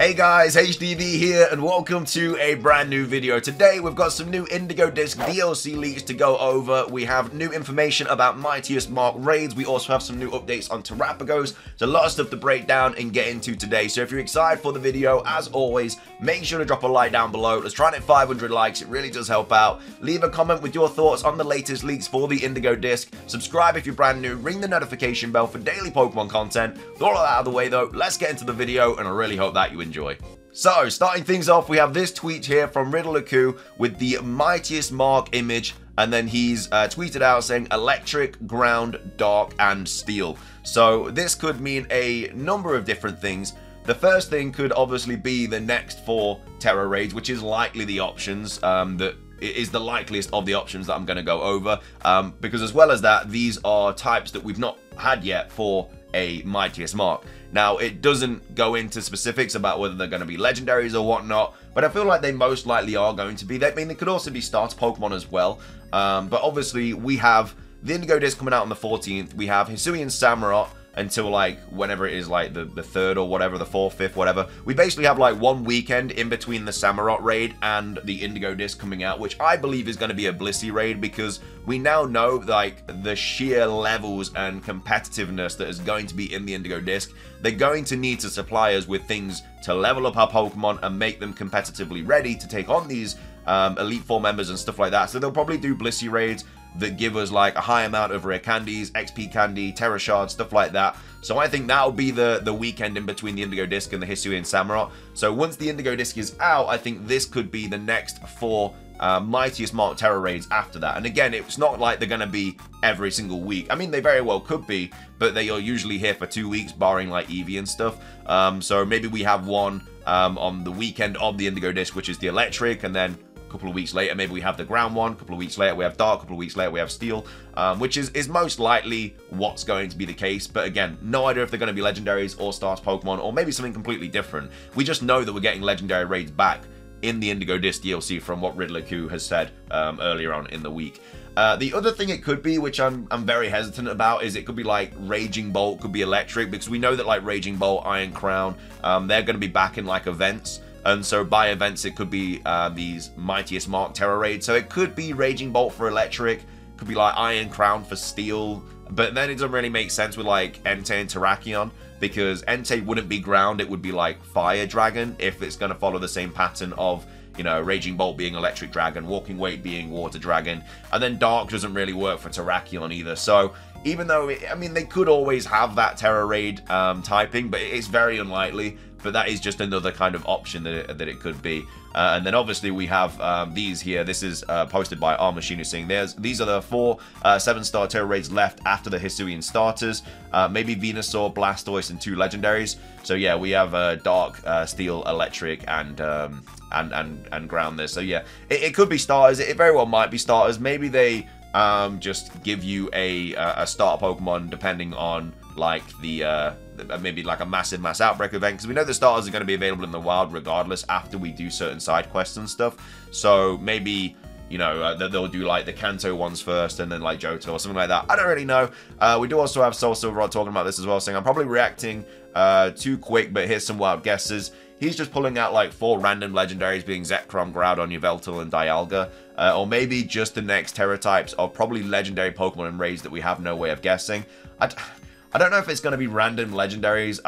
Hey guys, HDV here and welcome to a brand new video. Today we've got some new Indigo Disk DLC leaks to go over. We have new information about Mightiest Mark raids. We also have some new updates on Terrapagos. There's a lot of stuff to break down and get into today. So if you're excited for the video, as always, make sure to drop a like down below. Let's try and hit 500 likes. It really does help out. Leave a comment with your thoughts on the latest leaks for the Indigo Disk. Subscribe if you're brand new. Ring the notification bell for daily Pokemon content. With all of that out of the way though, let's get into the video and I really hope that you enjoy. So, starting things off, we have this tweet here from Riddler Khu with the Mightiest Mark image, and then he's tweeted out saying electric, ground, dark, and steel. So this could mean a number of different things. The first thing could obviously be the next four Tera raids, which is likely the options that it is the likeliest of the options that I'm going to go over, because as well as that, these are types that we've not had yet for a Mightiest Mark. Now, it doesn't go into specifics about whether they're going to be legendaries or whatnot, but I feel like they most likely are going to be. I mean, they could also be starter Pokemon as well, but obviously we have the Indigo Disc coming out on the 14th. We have Hisuian Samurott until like whenever it is, like the third or whatever, the fourth, fifth, whatever. We basically have like one weekend in between the Samurott raid and the Indigo Disc coming out, which I believe is going to be a Blissey raid, because we now know like the sheer levels and competitiveness that is going to be in the Indigo Disc. They're going to need to supply us with things to level up our Pokemon and make them competitively ready to take on these Elite Four members and stuff like that. So they'll probably do Blissey raids that give us like a high amount of rare candies, XP candy, Terra Shards, stuff like that. So I think that'll be the weekend in between the Indigo Disc and the Hisuian Samurott. So once the Indigo Disc is out, I think this could be the next four Mightiest Mark Tera raids after that. And again, it's not like they're going to be every single week. I mean, they very well could be, but they are usually here for 2 weeks, barring like Eevee and stuff. So maybe we have one on the weekend of the Indigo Disc, which is the electric, and then couple of weeks later maybe we have the ground one, couple of weeks later we have dark, couple of weeks later we have steel, which is most likely what's going to be the case. But again, no idea if they're going to be legendaries or starter Pokemon or maybe something completely different. We just know that we're getting legendary raids back in the Indigo Disc DLC from what Riddler Khu has said earlier on in the week. The other thing it could be, which I'm very hesitant about, is it could be like Raging Bolt could be electric, because we know that like Raging Bolt, Iron Crown, they're going to be back in like events. And so by events, it could be these Mightiest Mark Tera raids. So it could be Raging Bolt for electric, could be like Iron Crown for steel. But then it doesn't really make sense with like Entei and Terrakion, because Entei wouldn't be ground. It would be like Fire Dragon if it's going to follow the same pattern of, you know, Raging Bolt being Electric Dragon, Walking Weight being Water Dragon. And then Dark doesn't really work for Terrakion either. So even though, I mean, they could always have that Tera raid typing, but it's very unlikely. But that is just another kind of option that it could be. And then obviously we have these here. This is posted by Armachine saying these are the four 7-star Tera raids left after the Hisuian starters. Maybe Venusaur, Blastoise, and 2 legendaries. So yeah, we have Dark, Steel, Electric, and Ground there. So yeah, it could be starters. It very well might be starters. Maybe they just give you a starter Pokemon depending on like the maybe like a massive mass outbreak event, because we know the starters are going to be available in the wild regardless after we do certain side quests and stuff. So maybe, you know, they'll do like the Kanto ones first and then like Johto or something like that. I don't really know. We do also have Soul Silverrod talking about this as well, saying I'm probably reacting too quick, but here's some wild guesses. He's just pulling out like 4 random legendaries being Zekrom, Groudon, Yveltal, and Dialga. Or maybe just the next Tera types are probably legendary Pokemon and raids that we have no way of guessing. I don't know if it's going to be random legendaries.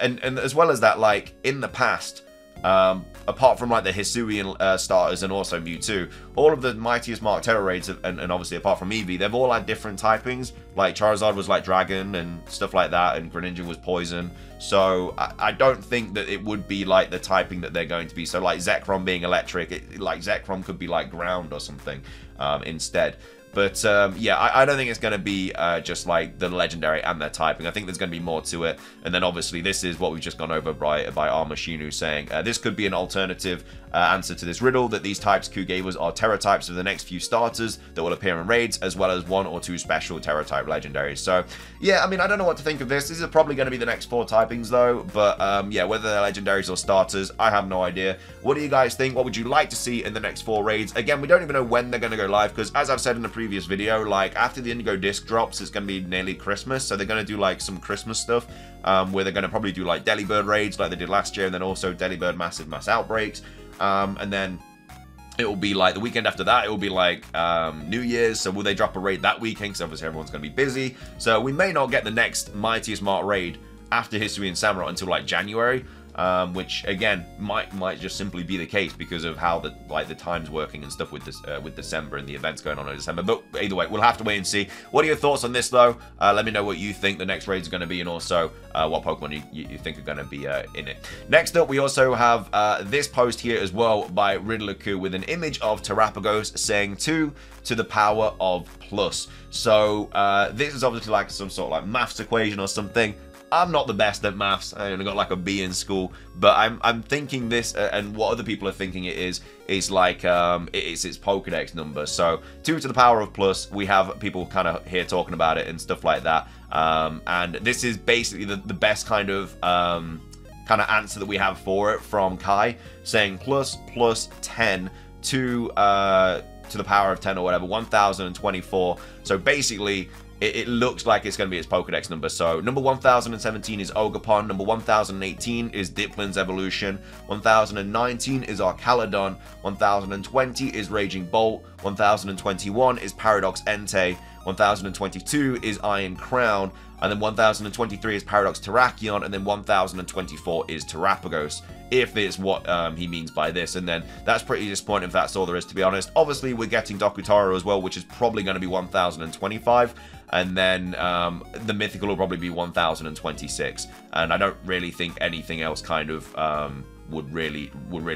And as well as that, like in the past, apart from like the Hisuian starters and also Mewtwo, all of the Mightiest Mark Tera raids, and obviously apart from Eevee, they've all had different typings. Like Charizard was like Dragon and stuff like that, and Greninja was Poison. So I don't think that it would be like the typing that they're going to be. So like Zekrom being Electric, like Zekrom could be like Ground or something instead. But yeah, I don't think it's going to be just like the legendary and their typing. I think there's going to be more to it. And then obviously this is what we've just gone over by Armashinu saying, this could be an alternative answer to this riddle, that these types Khu gave us are Tera types of the next few starters that will appear in raids, as well as 1 or 2 special Tera type legendaries. So yeah, I mean, I don't know what to think of this. These are probably going to be the next 4 typings though. But yeah, whether they're legendaries or starters, I have no idea. What do you guys think? What would you like to see in the next 4 raids? Again, we don't even know when they're going to go live, because as I've said in the previous video, like after the Indigo Disc drops, it's going to be nearly Christmas, so they're going to do like some Christmas stuff where they're going to probably do like Delibird raids like they did last year, and then also Delibird massive mass outbreaks, and then it will be like the weekend after that, it will be like New Year's. So will they drop a raid that weekend? Because obviously everyone's going to be busy. So we may not get the next Mightiest Mark raid after Hisuian Samurott until like January, which again might just simply be the case because of how the the time's working and stuff with this with December and the events going on in December. But either way, we'll have to wait and see. What are your thoughts on this though? Let me know what you think the next raid's going to be, and also what Pokemon you think are going to be in it. Next up, we also have this post here as well by Riddler Khu with an image of Terrapagos saying 2 to the power of plus. So this is obviously like some sort of like maths equation or something. I'm not the best at maths. I only got like a B in school, but I'm thinking this, and what other people are thinking it is like it's its Pokédex number. So 2 to the power of plus. We have people kind of here talking about it and stuff like that. And this is basically the best kind of answer that we have for it from Kai, saying +10 to the power of 10 or whatever, 1024. So basically, it looks like it's going to be its Pokédex number. So number 1017 is Ogerpon, number 1018 is Dipplin's evolution, 1019 is Arcalodon, 1020 is Raging Bolt, 1021 is Paradox Entei, 1022 is Iron Crown, and then 1023 is Paradox Terrakion, and then 1024 is Terrapagos, if it's what he means by this. And then that's pretty disappointing if that's all there is, to be honest. Obviously, we're getting Dokutaro as well, which is probably going to be 1025, and then the Mythical will probably be 1026. And I don't really think anything else kind of would really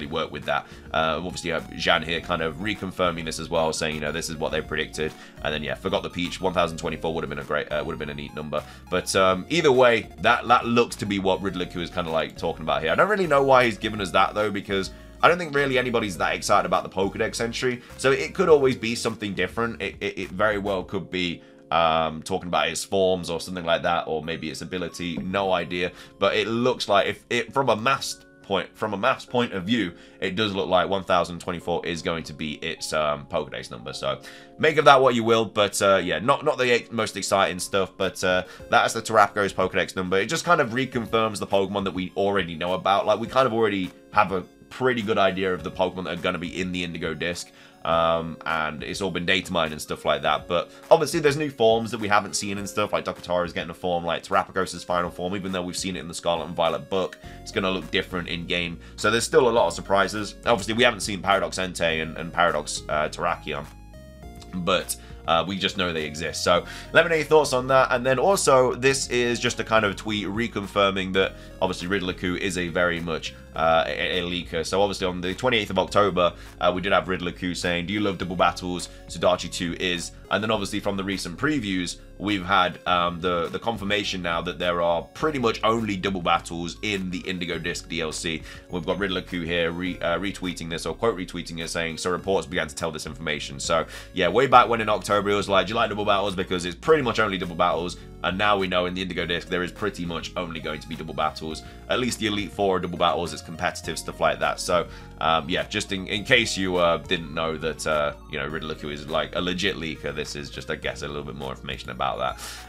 work with that. Obviously, Jean here kind of reconfirming this as well, saying, you know, this is what they predicted. And then yeah, forgot the peach. 1024 would have been a great, would have been a neat number. But either way, that looks to be what Riddler Khu is kind of like talking about here. I don't really know why he's given us that though, because I don't think really anybody's that excited about the Pokédex entry. So it could always be something different. It very well could be talking about his forms or something like that, or maybe its ability. No idea. But it looks like if it from a maths point of view, it does look like 1024 is going to be its Pokédex number. So make of that what you will, but yeah, not the most exciting stuff, but that's the Terrapagos Pokédex number. It just kind of reconfirms the Pokemon that we already know about. Like, we kind of already have a pretty good idea of the Pokemon that are going to be in the Indigo Disc, and it's all been data mined and stuff like that. But obviously there's new forms that we haven't seen and stuff, like Dokutaro is getting a form, like Terrapagos' final form, even though we've seen it in the Scarlet and Violet book, it's going to look different in game. So there's still a lot of surprises. Obviously we haven't seen Paradox Entei and Paradox Terrakion, but we just know they exist. So let me know your thoughts on that. And then also, this is just a kind of tweet reconfirming that obviously Riddler Khu is a very much a leaker. So obviously on the 28th of October, we did have Riddler Khu saying, do you love double battles? Sudachi 2 is. And then obviously from the recent previews, we've had the confirmation now that there are pretty much only double battles in the Indigo Disc DLC. We've got Riddler Khu here retweeting this, or quote retweeting it, saying, so reports began to tell this information. So yeah, way back when in October, it was like, do you like double battles? Because it's pretty much only double battles. And now we know in the Indigo Disc, there is pretty much only going to be double battles. At least the Elite Four are double battles. It's competitive, stuff like that. So yeah, just in case you didn't know that, you know, Riddler Khu is like a legit leaker, this is just, I guess, a little bit more information about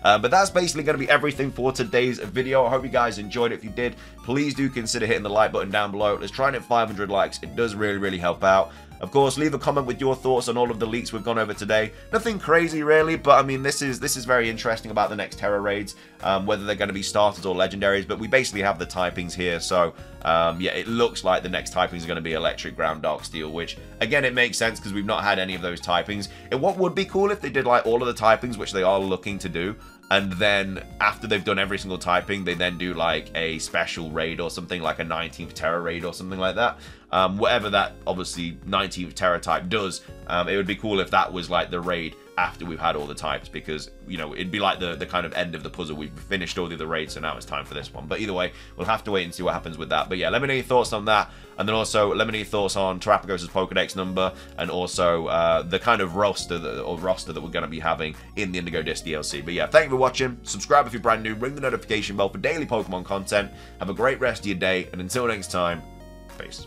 that. But that's basically going to be everything for today's video. I hope you guys enjoyed it. If you did, please do consider hitting the like button down below. Let's try and hit 500 likes. It does really, really help out. Of course, leave a comment with your thoughts on all of the leaks we've gone over today. Nothing crazy, really, but I mean, this is very interesting about the next Tera raids, whether they're going to be starters or legendaries, but we basically have the typings here, so yeah, it looks like the next typings are going to be Electric, Ground, Dark Steel, which, again, it makes sense because we've not had any of those typings. And what would be cool if they did, like, all of the typings, which they are looking to do, and then after they've done every single typing, they then do like a special raid or something, like a 19th Tera raid or something like that. Whatever that, obviously, 19th Tera type does, it would be cool if that was like the raid after we've had all the types, because, you know, it'd be like the kind of end of the puzzle. We've finished all the other raids, so now it's time for this one. But either way, we'll have to wait and see what happens with that. But yeah, let me know your thoughts on that, and then also let me know your thoughts on Terrapagos' Pokédex number, and also the kind of roster that we're going to be having in the Indigo Disc DLC. But yeah, thank you for watching. Subscribe if you're brand new. Ring the notification bell for daily Pokemon content. Have a great rest of your day, and until next time, peace.